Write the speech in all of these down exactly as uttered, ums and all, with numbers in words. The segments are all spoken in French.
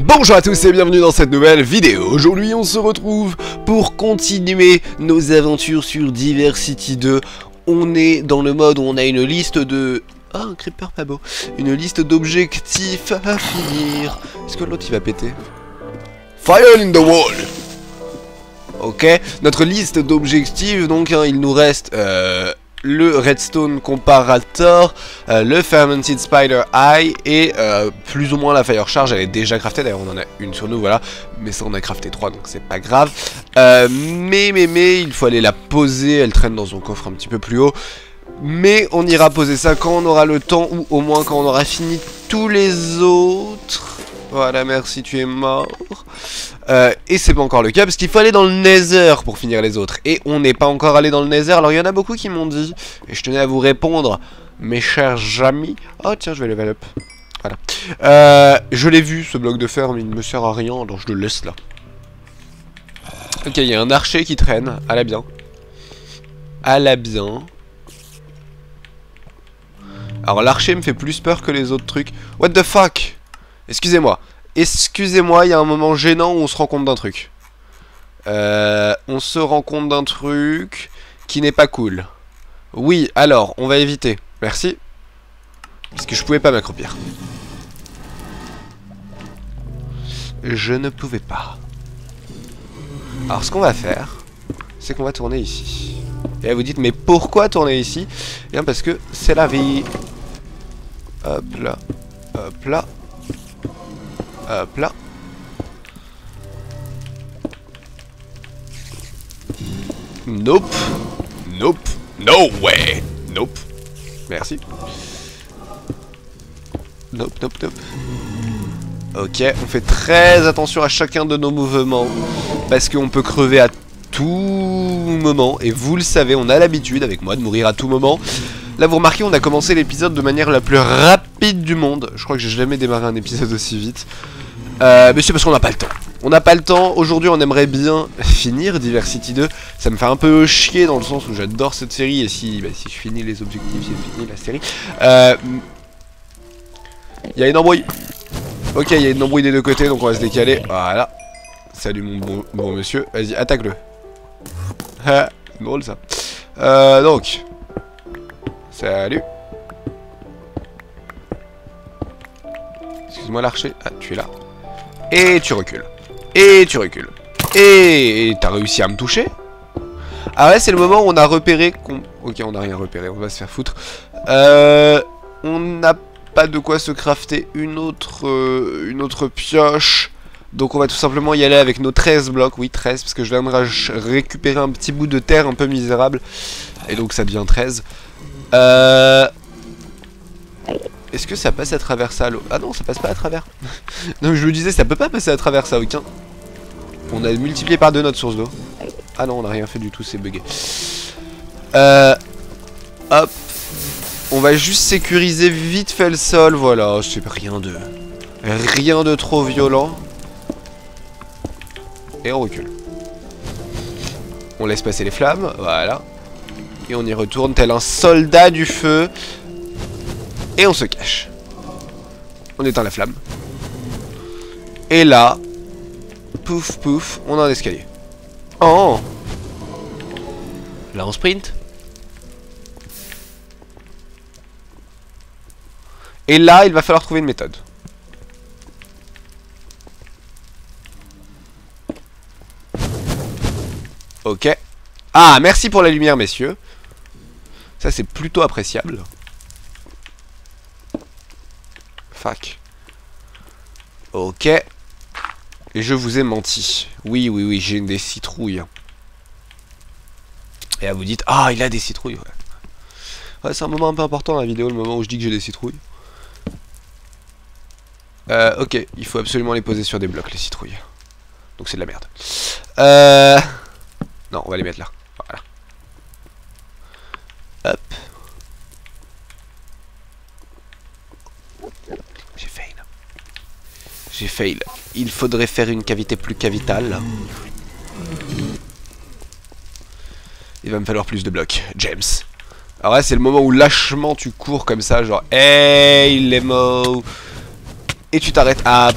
Bonjour à tous et bienvenue dans cette nouvelle vidéo. Aujourd'hui on se retrouve pour continuer nos aventures sur Diversity deux. On est dans le mode où on a une liste de... Ah, un creeper pas beau. Une liste d'objectifs à finir. Est-ce que l'autre il va péter? Fire in the wall. Ok, notre liste d'objectifs, donc hein, il nous reste... Euh... le redstone comparator, euh, le fermented spider eye et euh, plus ou moins la fire charge. Elle est déjà craftée, d'ailleurs on en a une sur nous, voilà, mais ça on a crafté trois donc c'est pas grave. euh, mais mais mais il faut aller la poser, elle traîne dans son coffre un petit peu plus haut, mais on ira poser ça quand on aura le temps, ou au moins quand on aura fini tous les autres. Voilà, merci, tu es mort. Euh, et c'est pas encore le cas, parce qu'il faut aller dans le nether pour finir les autres. Et on n'est pas encore allé dans le nether. Alors, il y en a beaucoup qui m'ont dit, et je tenais à vous répondre, mes chers amis. Oh, tiens, je vais level up. Voilà. Euh, je l'ai vu, ce bloc de fer, mais il ne me sert à rien, donc je le laisse là. Ok, il y a un archer qui traîne. À la bien. À la bien. Alors, l'archer me fait plus peur que les autres trucs. What the fuck? Excusez-moi, excusez-moi, il y a un moment gênant où on se rend compte d'un truc. Euh, on se rend compte d'un truc qui n'est pas cool. Oui, alors, on va éviter. Merci. Parce que je pouvais pas m'accroupir. Je ne pouvais pas. Alors, ce qu'on va faire, c'est qu'on va tourner ici. Et là, vous dites, mais pourquoi tourner ici? Bien, parce que c'est la vie. Hop là, hop là. Hop là. Nope. Nope. No way. Nope. Merci. Nope, nope, nope. Ok, on fait très attention à chacun de nos mouvements, parce qu'on peut crever à tout moment. Et vous le savez, on a l'habitude avec moi de mourir à tout moment. Là vous remarquez, on a commencé l'épisode de manière la plus rapide du monde. Je crois que j'ai jamais démarré un épisode aussi vite. Euh, mais c'est parce qu'on n'a pas le temps. On n'a pas le temps. Aujourd'hui, on aimerait bien finir Diversity deux. Ça me fait un peu chier dans le sens où j'adore cette série. Et si, bah, si je finis les objectifs, si je finis la série... Euh... Il y a une embrouille. Ok, il y a une embrouille des deux côtés, donc on va se décaler. Voilà. Salut mon bon, bon monsieur. Vas-y, attaque-le. Drôle ça. Euh, donc... Salut. Excuse-moi l'archer. Ah, tu es là. Et tu recules. Et tu recules. Et t'as réussi à me toucher? Ah ouais, c'est le moment où on a repéré qu'on... Ok, on n'a rien repéré, on va se faire foutre. Euh... On n'a pas de quoi se crafter une autre... Euh, une autre pioche. Donc on va tout simplement y aller avec nos treize blocs. Oui, treize, parce que je viens de récupérer un petit bout de terre un peu misérable. Et donc ça devient treize. Euh... Est-ce que ça passe à travers ça l'eau? Ah non, ça passe pas à travers. Non, je vous disais, ça peut pas passer à travers ça, aucun. On a multiplié par deux notre source d'eau. Ah non, on a rien fait du tout, c'est bugué. Euh... Hop. On va juste sécuriser vite fait le sol, voilà. C'est rien de... Rien de trop violent. Et on recule. On laisse passer les flammes, voilà. Et on y retourne tel un soldat du feu. Et on se cache. On éteint la flamme. Et là, pouf pouf, on a un escalier. Oh! Là on sprint. Et là, il va falloir trouver une méthode. Ok. Ah, merci pour la lumière, messieurs. Ça, c'est plutôt appréciable. Fuck. Ok. Et je vous ai menti. Oui, oui, oui, j'ai des citrouilles. Et là, vous dites, ah, il a des citrouilles. Ouais, ouais, c'est un moment un peu important dans la vidéo, le moment où je dis que j'ai des citrouilles. Euh, ok, il faut absolument les poser sur des blocs, les citrouilles. Donc c'est de la merde. Euh... Non, on va les mettre là. Voilà. Hop. J'ai fail. J'ai fail. Il faudrait faire une cavité plus cavitale. Il va me falloir plus de blocs, James. Alors là, c'est le moment où lâchement tu cours comme ça, genre hey les mots. Et tu t'arrêtes. Ah.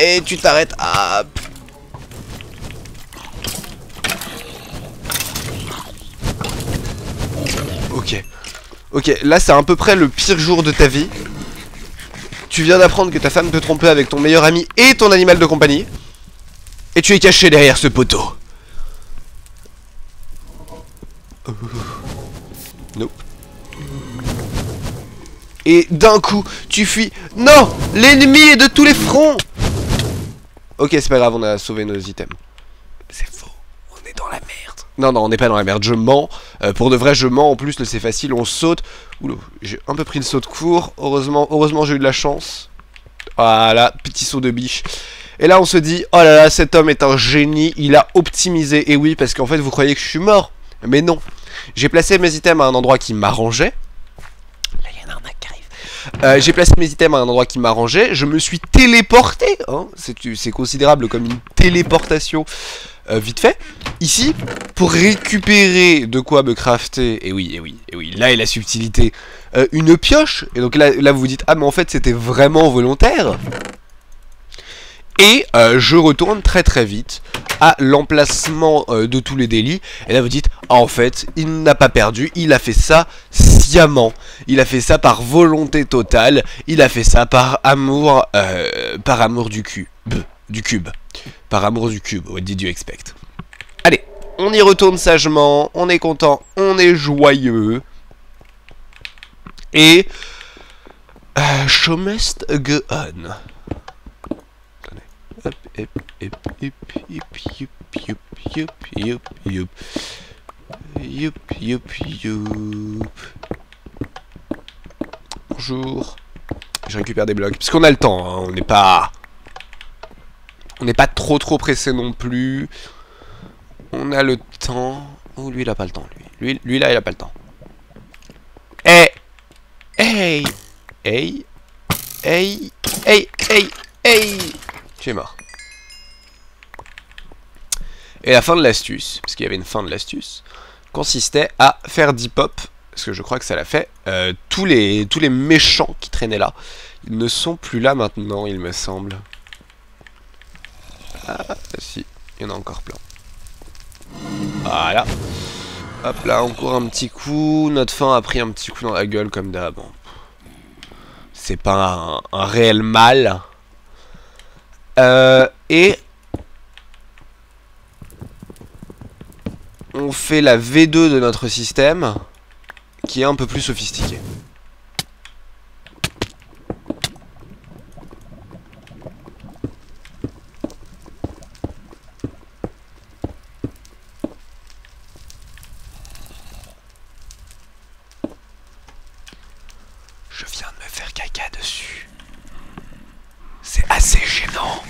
Et tu t'arrêtes à... Ok. Ok, là c'est à peu près le pire jour de ta vie. Tu viens d'apprendre que ta femme te trompait avec ton meilleur ami et ton animal de compagnie. Et tu es caché derrière ce poteau. Nope. Et d'un coup, tu fuis. Non, l'ennemi est de tous les fronts. Ok, c'est pas grave, on a sauvé nos items. C'est faux, on est dans la merde. Non, non, on n'est pas dans la merde, je mens. Euh, pour de vrai, je mens, en plus, c'est facile, on saute. Oula, j'ai un peu pris le saut de court. Heureusement, heureusement j'ai eu de la chance. Voilà, petit saut de biche. Et là, on se dit, oh là là, cet homme est un génie, il a optimisé. Et oui, parce qu'en fait, vous croyez que je suis mort. Mais non, j'ai placé mes items à un endroit qui m'arrangeait. Là, il y a un arnaque qui arrive. Euh, j'ai placé mes items à un endroit qui m'arrangeait. Je me suis téléporté. Hein, c'est considérable comme une téléportation euh, vite fait. Ici, pour récupérer de quoi me crafter. Et oui, et oui, et oui. Là est la subtilité. Euh, une pioche. Et donc là, là, vous vous dites, ah, mais en fait, c'était vraiment volontaire. Et euh, je retourne très très vite à l'emplacement euh, de tous les délits. Et là vous dites, ah en fait, il n'a pas perdu, il a fait ça sciemment. Il a fait ça par volonté totale, il a fait ça par amour, euh, par amour du cul, Bleh, du cube. Par amour du cube, what did you expect? Allez, on y retourne sagement, on est content, on est joyeux. Et... Euh, show must go on. Hop, hop, hop, hop, hop, hop, hop, hop, hop, hop, hop, hop. Bonjour. Je récupère des blocs. Parce qu'on a le temps, hein. On n'est pas... On n'est pas trop trop pressé non plus. On a le temps. Oh, lui, il a pas le temps, lui. Lui, lui là, il a pas le temps. Hey! Hey! Hey! Hey! Hey! Hey! Hey! Tu es mort. Et la fin de l'astuce, parce qu'il y avait une fin de l'astuce, consistait à faire dip-hop, parce que je crois que ça l'a fait, euh, tous, les, tous les méchants qui traînaient là, ils ne sont plus là maintenant, il me semble. Ah, si, il y en a encore plein. Voilà. Hop là, on court un petit coup, notre fin a pris un petit coup dans la gueule comme d'hab. Bon. C'est pas un, un réel mal. Euh, et on fait la V deux de notre système qui est un peu plus sophistiqué. Je viens de me faire caca dessus. C'est assez gênant.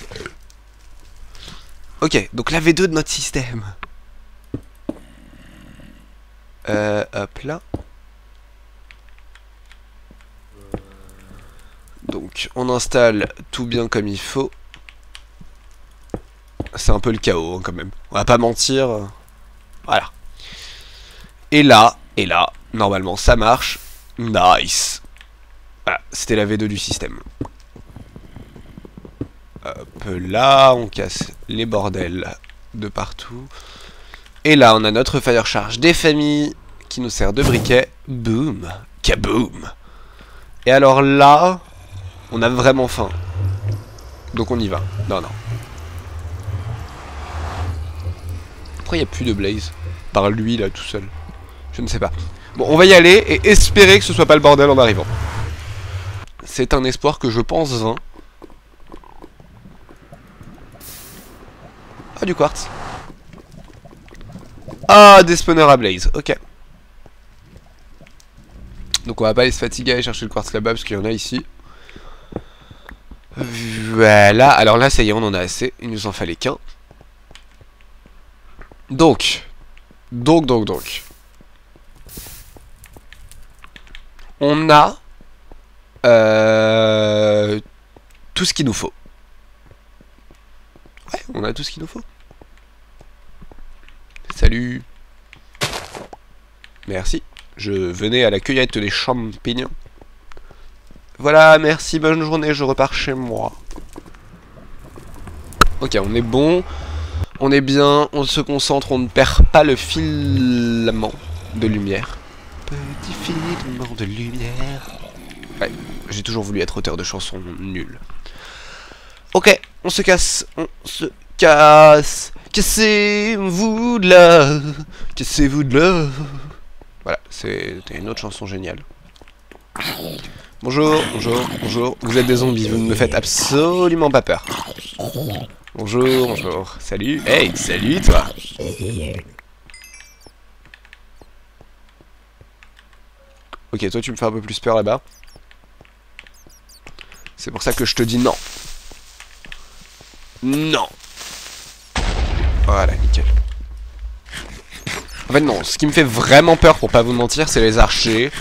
Ok, donc la V deux de notre système. Euh, hop là. Donc, on installe tout bien comme il faut. C'est un peu le chaos, hein, quand même. On va pas mentir. Voilà. Et là, et là, normalement, ça marche. Nice. Voilà, c'était la V deux du système. Hop là, on casse les bordels de partout. Et là, on a notre fire charge des familles qui nous sert de briquet. Boum, kaboum. Et alors là, on a vraiment faim. Donc on y va. Non, non. Pourquoi il n'y a plus de blaze? Par lui, là, tout seul. Je ne sais pas. Bon, on va y aller et espérer que ce soit pas le bordel en arrivant. C'est un espoir que je pense vain. Ah, du quartz. Ah, des spawners à blaze, ok. Donc on va pas aller se fatiguer à aller chercher le quartz là-bas, parce qu'il y en a ici. Voilà, alors là ça y est, on en a assez, il nous en fallait qu'un. Donc, donc, donc, donc. On a euh, tout ce qu'il nous faut. Ouais, on a tout ce qu'il nous faut. Salut. Merci. Je venais à la cueillette des champignons. Voilà, merci, bonne journée, je repars chez moi. Ok, on est bon, on est bien, on se concentre, on ne perd pas le filament de lumière. Petit filament de lumière. Ouais, j'ai toujours voulu être auteur de chansons nulles. Ok, on se casse, on se casse. Cassez-vous de là, cassez-vous de là. Voilà, c'était une autre chanson géniale. Bonjour, bonjour, bonjour. Vous êtes des zombies, vous ne me faites absolument pas peur. Bonjour, bonjour. Salut. Hey, salut toi. Ok, toi tu me fais un peu plus peur là-bas. C'est pour ça que je te dis non. Non. Voilà, nickel. En fait non, ce qui me fait vraiment peur pour pas vous mentir, c'est les archers.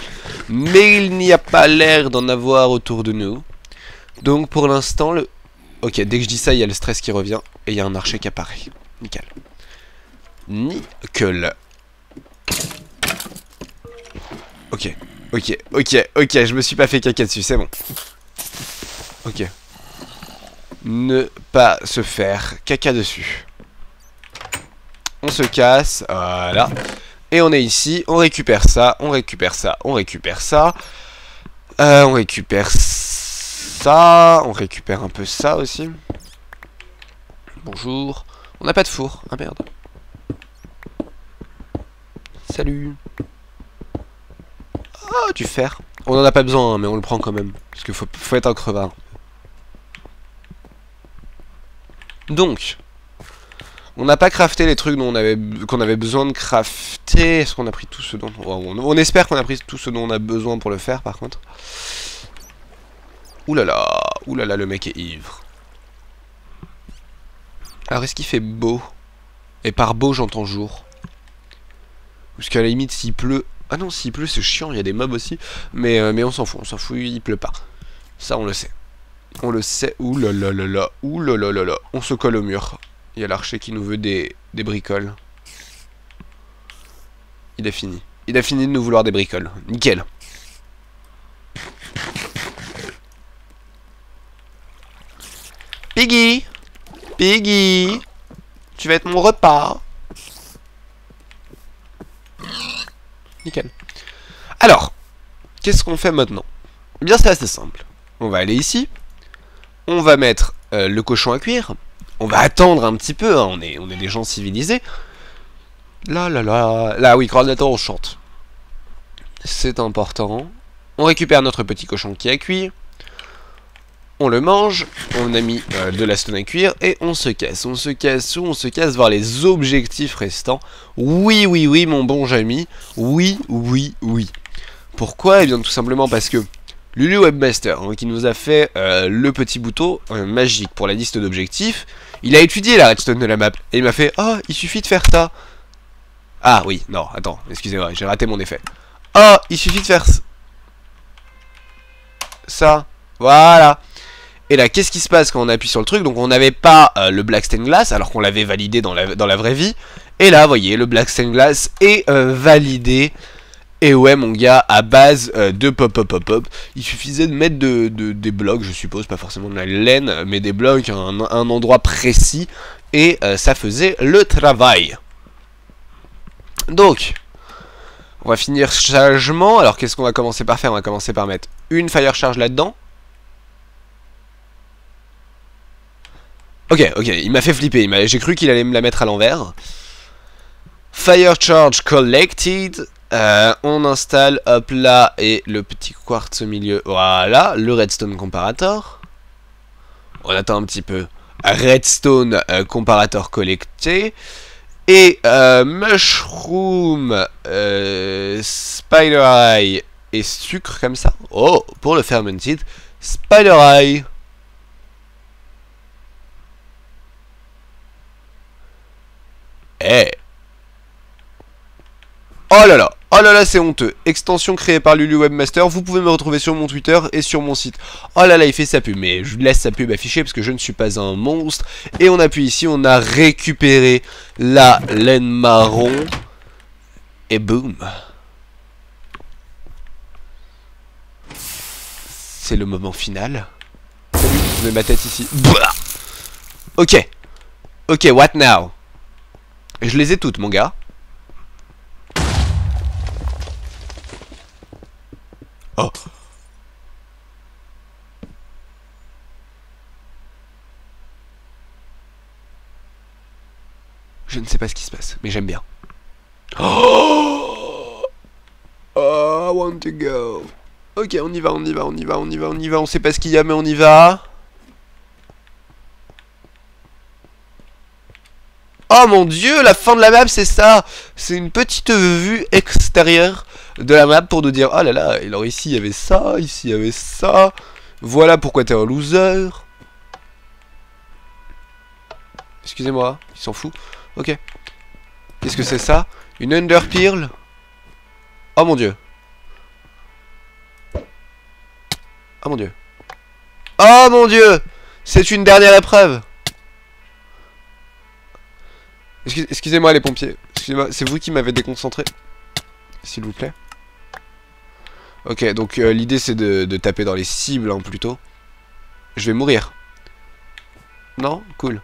Mais il n'y a pas l'air d'en avoir autour de nous. Donc pour l'instant, le... Ok, dès que je dis ça, il y a le stress qui revient. Et il y a un archer qui apparaît. Nickel. Nickel. Ok, ok, ok, ok, je me suis pas fait caca dessus, c'est bon. Ok. Ne pas se faire caca dessus. On se casse, voilà. Et on est ici, on récupère ça, on récupère ça, on récupère ça. Euh, on récupère ça, on récupère un peu ça aussi. Bonjour. On n'a pas de four, ah merde. Salut. Ah, du fer. On n'en a pas besoin, hein, mais on le prend quand même. Parce qu'il faut, faut être un crevard. Donc... On n'a pas crafté les trucs dont on avait, qu'on avait besoin de crafter. Est-ce qu'on a pris tout ce dont... On, on espère qu'on a pris tout ce dont on a besoin pour le faire, par contre. Ouh là là, ouh là là, le mec est ivre. Alors, est-ce qu'il fait beau? Et par beau, j'entends jour. Parce qu'à la limite, s'il pleut... Ah non, s'il pleut, c'est chiant, il y a des mobs aussi. Mais, euh, mais on s'en fout, on s'en fout, il pleut pas. Ça, on le sait. On le sait, ouh là là là là, ouh là là là là. On se colle au mur. Il y a l'archer qui nous veut des, des bricoles. Il a fini. Il a fini de nous vouloir des bricoles. Nickel. Piggy, Piggy, tu vas être mon repas. Nickel. Alors, qu'est-ce qu'on fait maintenant? Eh bien, c'est assez simple. On va aller ici. On va mettre euh, le cochon à cuire. On va attendre un petit peu, hein. on, est, on est des gens civilisés. Là, là, là, là, oui, coordinateur, on chante. C'est important. On récupère notre petit cochon qui a cuit. On le mange, on a mis euh, de la stone à cuire et on se casse. On se casse où? On se casse vers les objectifs restants. Oui, oui, oui, mon bon Jamy. Oui, oui, oui. Pourquoi? Eh bien, tout simplement parce que Lulu Webmaster, hein, qui nous a fait euh, le petit bouton euh, magique pour la liste d'objectifs. Il a étudié la redstone de la map. Et il m'a fait, ah, oh, il suffit de faire ça. Ah oui, non, attends, excusez-moi, j'ai raté mon effet. Ah, oh, il suffit de faire ça. Voilà. Et là, qu'est-ce qui se passe quand on appuie sur le truc? Donc on n'avait pas euh, le Black Stained Glass, alors qu'on l'avait validé dans la, dans la vraie vie. Et là, vous voyez, le Black Stained Glass est euh, validé. Et ouais mon gars, à base euh, de pop pop pop pop, il suffisait de mettre de, de, des blocs, je suppose, pas forcément de la laine, mais des blocs à un, un endroit précis, et euh, ça faisait le travail. Donc, on va finir sagement, alors qu'est-ce qu'on va commencer par faire? On va commencer par mettre une fire charge là-dedans. Ok, ok, il m'a fait flipper, j'ai cru qu'il allait me la mettre à l'envers. Fire charge collected. Euh, on installe, hop là, et le petit quartz au milieu, voilà, le redstone comparator. On attend un petit peu. Redstone euh, comparator collecté. Et euh, mushroom, euh, spider eye et sucre comme ça. Oh, pour le fermented, spider eye. Eh. Oh là là, oh là là, c'est honteux. Extension créée par Lulu Webmaster. Vous pouvez me retrouver sur mon Twitter et sur mon site. Oh là là, il fait sa pub, mais je laisse sa pub affichée parce que je ne suis pas un monstre. Et on appuie ici, on a récupéré la laine marron. Et boum. C'est le moment final. Je mets ma tête ici. Bouah. Ok, Ok, what now? Je les ai toutes, mon gars. Oh. Je ne sais pas ce qui se passe, mais j'aime bien. Oh, oh, I want to go. Ok, on y va, on y va, on y va, on y va, on y va. On sait pas ce qu'il y a, mais on y va. Oh mon dieu, la fin de la map, c'est ça. C'est une petite vue extérieure de la map pour nous dire, oh là là, alors ici il y avait ça, ici il y avait ça. Voilà pourquoi t'es un loser. Excusez-moi, il s'en fout. Ok. Qu'est-ce que c'est ça? Une underpearl. Oh mon dieu. Oh mon dieu. Oh mon dieu. C'est une dernière épreuve. Excusez-moi les pompiers, excusez-moi, c'est vous qui m'avez déconcentré, s'il vous plaît. Ok, donc euh, l'idée c'est de, de taper dans les cibles hein, plutôt. Je vais mourir. Non, cool.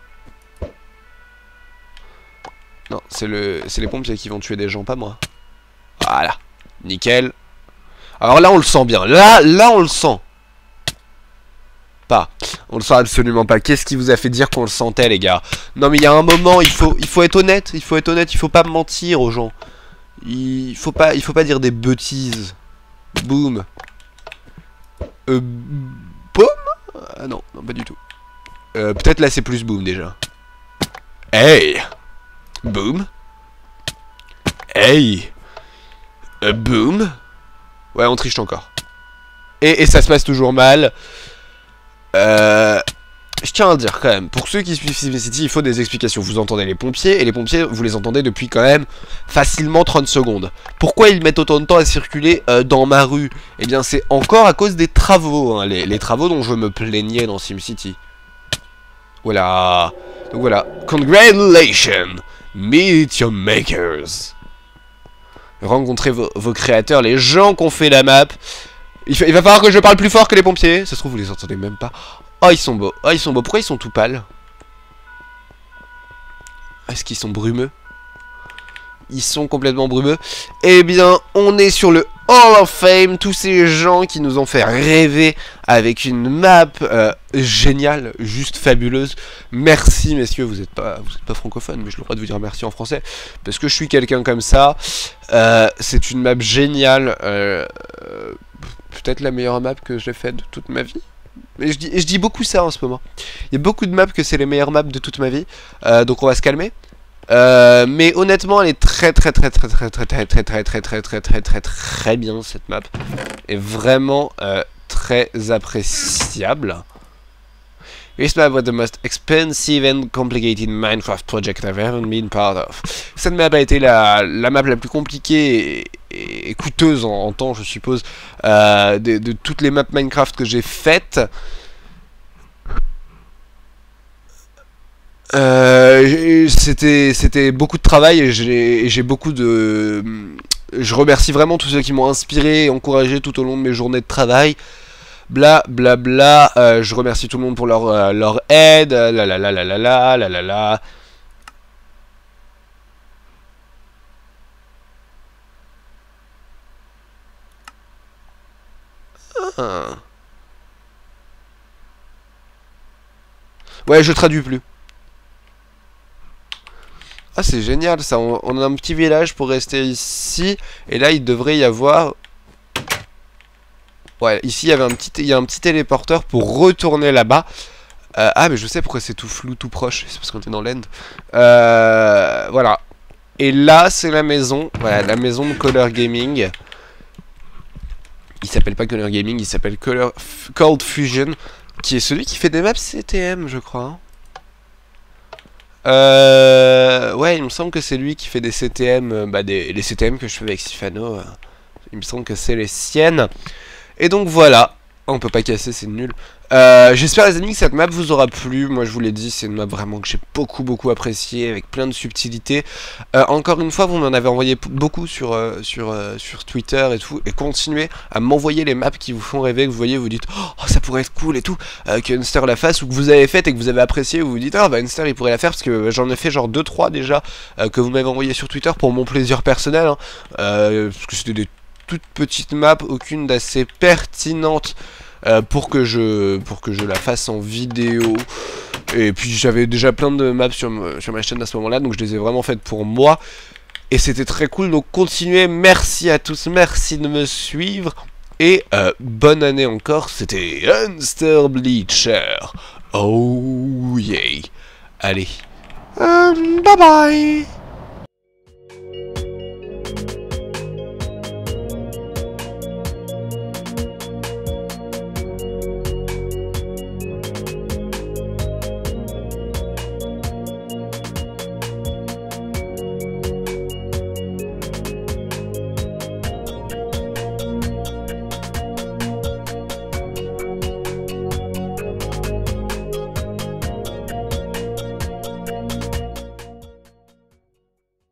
Non, c'est le, c'est les pompiers qui vont tuer des gens, pas moi. Voilà, nickel. Alors là on le sent bien, là, là on le sent. Pas. On le sent absolument pas. Qu'est-ce qui vous a fait dire qu'on le sentait, les gars? Non, mais il y a un moment, il faut, il faut être honnête. Il faut être honnête. Il faut pas mentir aux gens. Il faut pas, il faut pas dire des bêtises. Boum. Euh, boum. Ah non, non, pas du tout. Euh, peut-être là, c'est plus boum déjà. Hey. Boum. Hey. Euh, boum. Ouais, on triche encore. Et, et ça se passe toujours mal. Euh, je tiens à le dire quand même, pour ceux qui suivent SimCity, il faut des explications. Vous entendez les pompiers, et les pompiers, vous les entendez depuis quand même facilement trente secondes. Pourquoi ils mettent autant de temps à circuler euh, dans ma rue? Eh bien c'est encore à cause des travaux, hein, les, les travaux dont je me plaignais dans SimCity. Voilà, donc voilà. Congratulations, meet your makers. Rencontrez vos, vos créateurs, les gens qui ont fait la map. Il va falloir que je parle plus fort que les pompiers. Ça se trouve vous les entendez même pas. Oh ils sont beaux, oh ils sont beaux, pourquoi ils sont tout pâles? Est-ce qu'ils sont brumeux? Ils sont complètement brumeux. Eh bien on est sur le Hall of Fame. Tous ces gens qui nous ont fait rêver avec une map euh, géniale, juste fabuleuse. Merci messieurs, vous n'êtes pas, vous êtes pas francophones, mais je le crois de vous dire merci en français, parce que je suis quelqu'un comme ça. euh, C'est une map géniale. euh, euh, Peut-être la meilleure map que j'ai faite de toute ma vie. Mais je dis, je dis beaucoup ça en ce moment. Il y a beaucoup de maps que c'est les meilleures maps de toute ma vie. Euh, donc on va se calmer. Euh, mais honnêtement, elle est très très très très très très très très très très très très très très très bien cette map. Est vraiment euh, très appréciable. This map was the most expensive and complicated Minecraft project I've ever been part of. Cette map a été la, la map la plus compliquée et, et, et coûteuse en, en temps, je suppose, euh, de, de toutes les maps Minecraft que j'ai faites. Euh, C'était beaucoup de travail et j'ai beaucoup de... Je remercie vraiment tous ceux qui m'ont inspiré et encouragé tout au long de mes journées de travail. Bla bla bla, euh, je remercie tout le monde pour leur, euh, leur aide, la la la la la la la la la. Ah. Ouais, je traduis plus. Ah, c'est génial ça, on, on a un petit village pour rester ici, et là il devrait y avoir... Ouais, ici il y avait un petit, il y a un petit téléporteur pour retourner là-bas. Euh, ah, mais je sais pourquoi c'est tout flou, tout proche. C'est parce qu'on était dans l'end. Euh, voilà. Et là, c'est la maison. Voilà, la maison de Color Gaming. Il s'appelle pas Color Gaming, il s'appelle Color... Cold Fusion, qui est celui qui fait des maps C T M, je crois. Euh, ouais, il me semble que c'est lui qui fait des C T M, bah des, les C T M que je fais avec Siphano. Il me semble que c'est les siennes. Et donc voilà, Oh, on peut pas casser, c'est nul. Euh, J'espère les amis que cette map vous aura plu. Moi je vous l'ai dit, c'est une map vraiment que j'ai beaucoup beaucoup appréciée, avec plein de subtilités. euh, Encore une fois, vous m'en avez envoyé beaucoup sur, euh, sur, euh, sur Twitter et tout. Et continuez à m'envoyer les maps qui vous font rêver, que vous voyez, vous dites oh ça pourrait être cool et tout, euh, que Unster la fasse, ou que vous avez faite et que vous avez apprécié, vous vous dites ah bah Unster il pourrait la faire, parce que j'en ai fait genre deux trois déjà, euh, que vous m'avez envoyé sur Twitter pour mon plaisir personnel, hein, euh, parce que c'était des toute petite map, aucune d'assez pertinente euh, pour que je pour que je la fasse en vidéo. Et puis j'avais déjà plein de maps sur, sur ma chaîne à ce moment là, donc je les ai vraiment faites pour moi et c'était très cool. Donc continuez, merci à tous, merci de me suivre et euh, bonne année encore. C'était Unsterbliicher. Oh yeah, allez, um, bye bye.